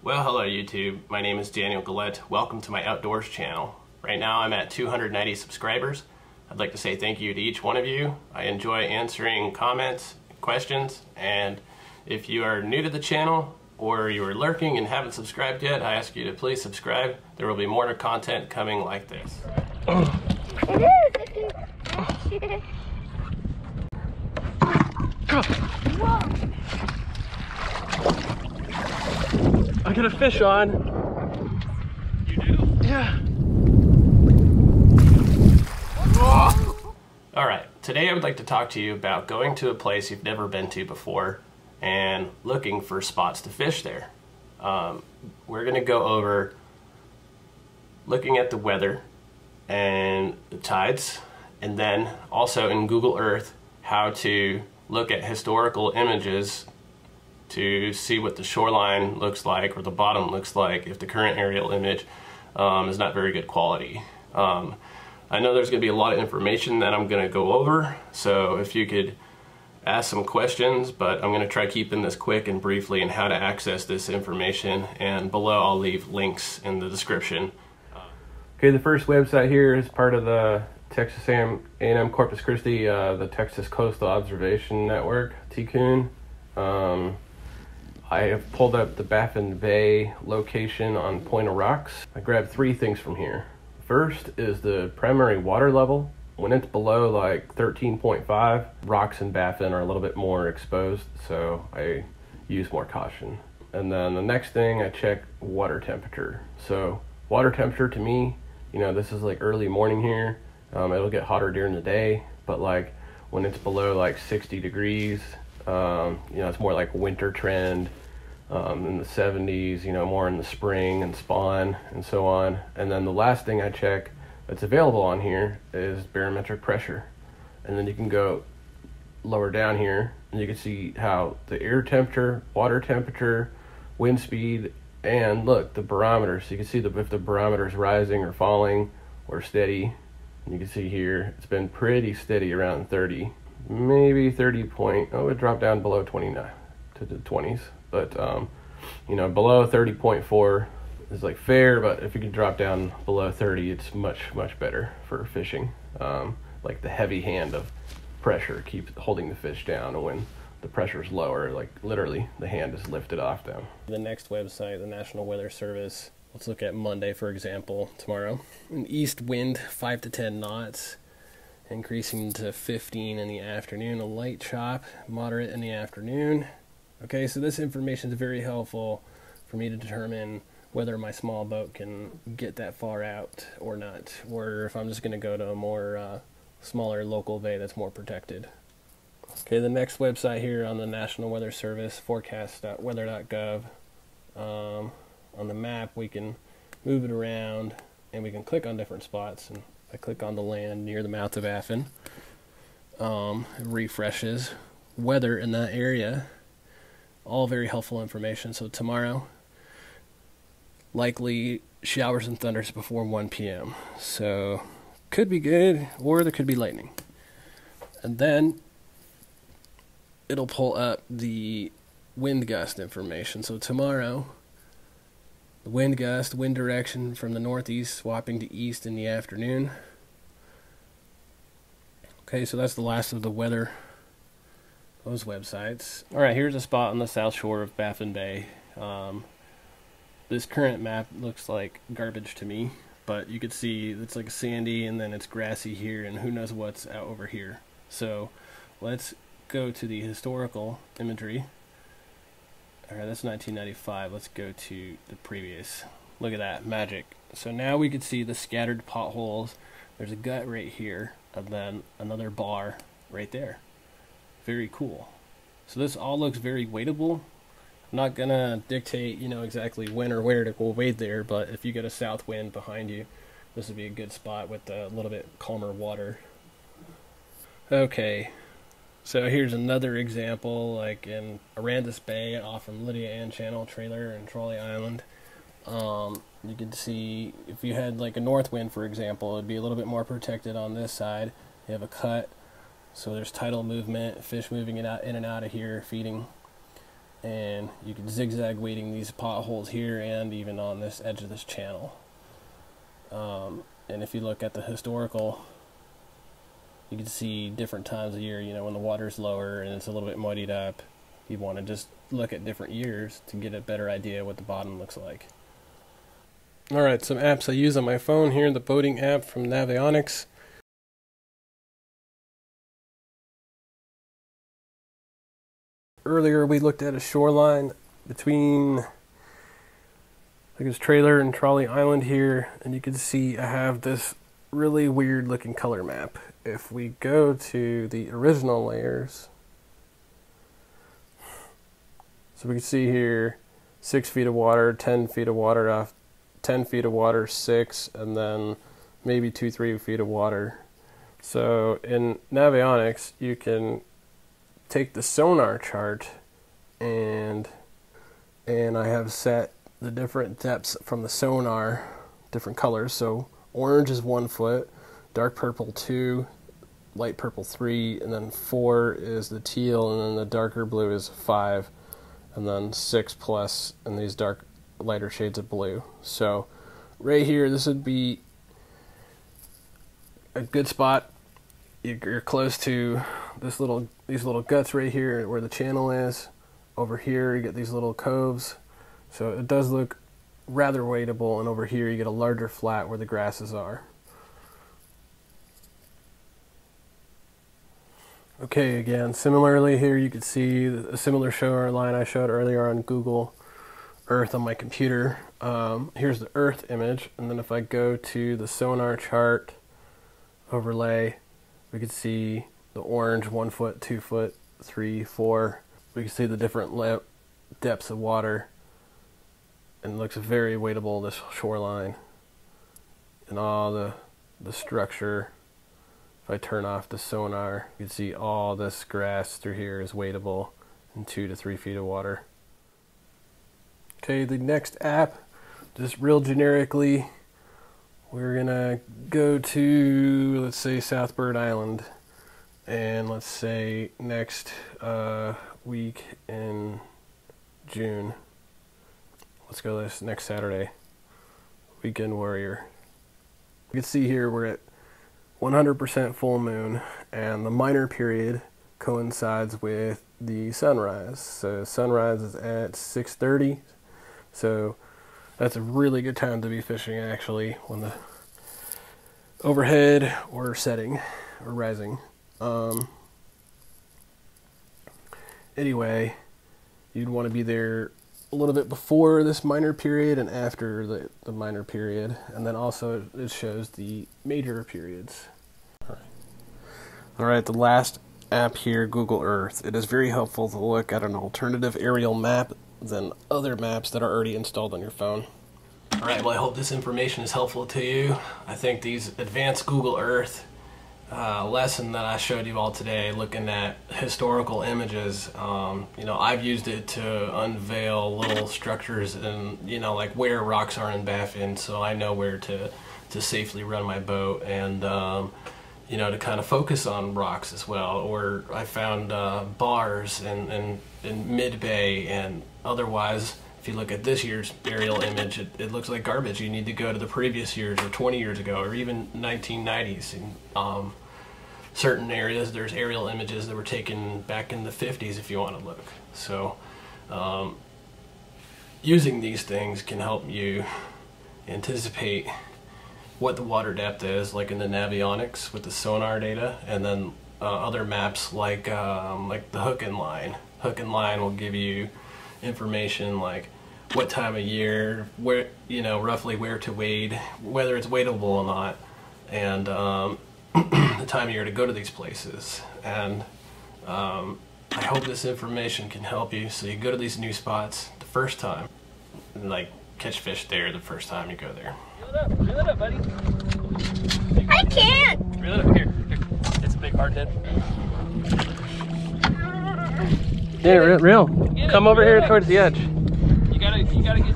Well, hello YouTube, my name is Daniel Guillette. Welcome to my outdoors channel. Right now I'm at 290 subscribers. I'd like to say thank you to each one of you. I enjoy answering comments, questions, and if you are new to the channel or you are lurking and haven't subscribed yet, I ask you to please subscribe. There will be more content coming like this. I got a fish on. You do? Yeah. Oh. Alright, today I would like to talk to you about going to a place you've never been to before and looking for spots to fish there. We're going to go over looking at the weather and the tides, and then also in Google Earth how to look at historical images to see what the shoreline looks like or the bottom looks like if the current aerial image is not very good quality. I know there's going to be a lot of information that I'm going to go over, so if you could ask some questions, but I'm going to try keeping this quick and briefly and how to access this information, and below I'll leave links in the description. Okay, the first website here is part of the Texas A&M Corpus Christi, the Texas Coastal Observation Network, TCOON. I have pulled up the Baffin Bay location on Point of Rocks. I grabbed three things from here. First is the primary water level. When it's below like 13.5, rocks in Baffin are a little bit more exposed, so I use more caution. And then the next thing I check, water temperature. So water temperature to me, you know, this is like early morning here. It'll get hotter during the day, but like when it's below like 60 degrees, you know, it's more like winter trend, in the 70s, you know, more in the spring and spawn and so on. And then the last thing I check that's available on here is barometric pressure. And then you can go lower down here and you can see how the air temperature, water temperature, wind speed, and look, the barometer. So you can see if the barometer is rising or falling or steady. And you can see here, it's been pretty steady around 30. Maybe 30 point, oh, it dropped down below 29 to the 20s, but you know, below 30.4 is like fair, but if you can drop down below 30, it's much better for fishing. Like the heavy hand of pressure keeps holding the fish down, and when the pressure is lower, like literally the hand is lifted off them. The next website, the National Weather Service. Let's look at Monday, for example. Tomorrow, an east wind 5 to 10 knots, increasing to 15 in the afternoon, a light chop, moderate in the afternoon. Okay, so this information is very helpful for me to determine whether my small boat can get that far out or not, or if I'm just going to go to a more smaller local bay that's more protected. Okay, the next website here on the National Weather Service, forecast.weather.gov. On the map, we can move it around and we can click on different spots, and I click on the land near the mouth of Baffin. It refreshes weather in that area. All very helpful information. So tomorrow, likely showers and thunders before 1 p.m. So could be good, or there could be lightning. And then it'll pull up the wind gust information. So tomorrow, wind gust, wind direction from the northeast swapping to east in the afternoon. Okay, so that's the last of the weather, those websites. Alright, here's a spot on the south shore of Baffin Bay. This current map looks like garbage to me, but you can see it's like sandy and then it's grassy here and who knows what's out over here. So let's go to the historical imagery. Alright, that's 1995. Let's go to the previous. Look at that, magic. So now we can see the scattered potholes. There's a gut right here, and then another bar right there. Very cool. So this all looks very wadeable. I'm not gonna dictate, you know, exactly when or where to go wade there, but if you get a south wind behind you, this would be a good spot with a little bit calmer water. Okay. So here's another example, like in Aransas Bay off from Lydia Ann Channel trailer and Trolley Island. You can see if you had like a north wind, for example, it'd be a little bit more protected on this side. You have a cut, so there's tidal movement, fish moving it out in and out of here, feeding. and you can zigzag wading these potholes here and even on this edge of this channel. And if you look at the historical, you can see different times of year, you know, when the water's lower and it's a little bit muddied up. You want to just look at different years to get a better idea what the bottom looks like. Alright, some apps I use on my phone here, the boating app from Navionics. Earlier we looked at a shoreline between, I think it was Trailer and Trolley Island here, and you can see I have this really weird looking color map. If we go to the original layers, so we can see here 6 feet of water, 10 feet of water, off 10 feet of water, 6, and then maybe 2-3 feet of water. So in Navionics you can take the sonar chart, and I have set the different depths from the sonar different colors. So orange is 1 foot, dark purple 2, light purple 3, and then 4 is the teal, and then the darker blue is 5, and then 6+, and these dark lighter shades of blue. So right here, this would be a good spot. You're close to this little, these little guts right here where the channel is. Over here you get these little coves, so it does look rather wadeable, and over here you get a larger flat where the grasses are. Okay, again, similarly here you can see a similar shoreline I showed earlier on Google Earth on my computer. Here's the Earth image, and then if I go to the sonar chart overlay, we can see the orange 1 foot, 2 foot, 3, 4. We can see the different depths of water, and it looks very wadeable, this shoreline and all the structure. If I turn off the sonar, you can see all this grass through here is wadeable in 2 to 3 feet of water. Okay, the next app, just real generically, we're gonna go to, let's say, South Bird Island, and let's say next week in June. Let's go this next Saturday, Weekend Warrior. You can see here we're at 100% full moon, and the minor period coincides with the sunrise. So sunrise is at 6:30, so that's a really good time to be fishing, actually, when the overhead or setting or rising. Anyway, you'd want to be there a little bit before this minor period and after the minor period, and then also it shows the major periods. All right, the last app here, Google Earth. It is very helpful to look at an alternative aerial map than other maps that are already installed on your phone. All right, well, I hope this information is helpful to you. I think these advanced Google Earth lesson that I showed you all today, looking at historical images, you know, I've used it to unveil little structures and, you know, like where rocks are in Baffin, so I know where to safely run my boat, and you know, to kind of focus on rocks as well. Or I found bars in mid-bay, and otherwise, if you look at this year's aerial image, it looks like garbage. You need to go to the previous years, or 20 years ago, or even 1990s. In certain areas, there's aerial images that were taken back in the 50s if you want to look. So using these things can help you anticipate what the water depth is, like in the Navionics with the sonar data, and then other maps like the hook and line. Hook and line will give you information like what time of year, where, you know, roughly where to wade, whether it's wadeable or not, and the time of year to go to these places. And I hope this information can help you, so you go to these new spots the first time, and like catch fish there the first time you go there. Reel it up, buddy. I can't. Reel it up, here. It's a big hard head. Yeah, reel. Come over here towards the edge. You gotta get.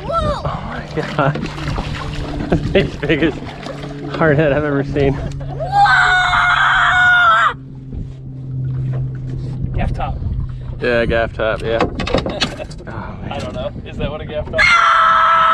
Whoa! Oh my god. That's the biggest hard head I've ever seen. Whoa! Half top. Yeah, gaff top, yeah. Oh, I don't know. Is that what a gaff top is?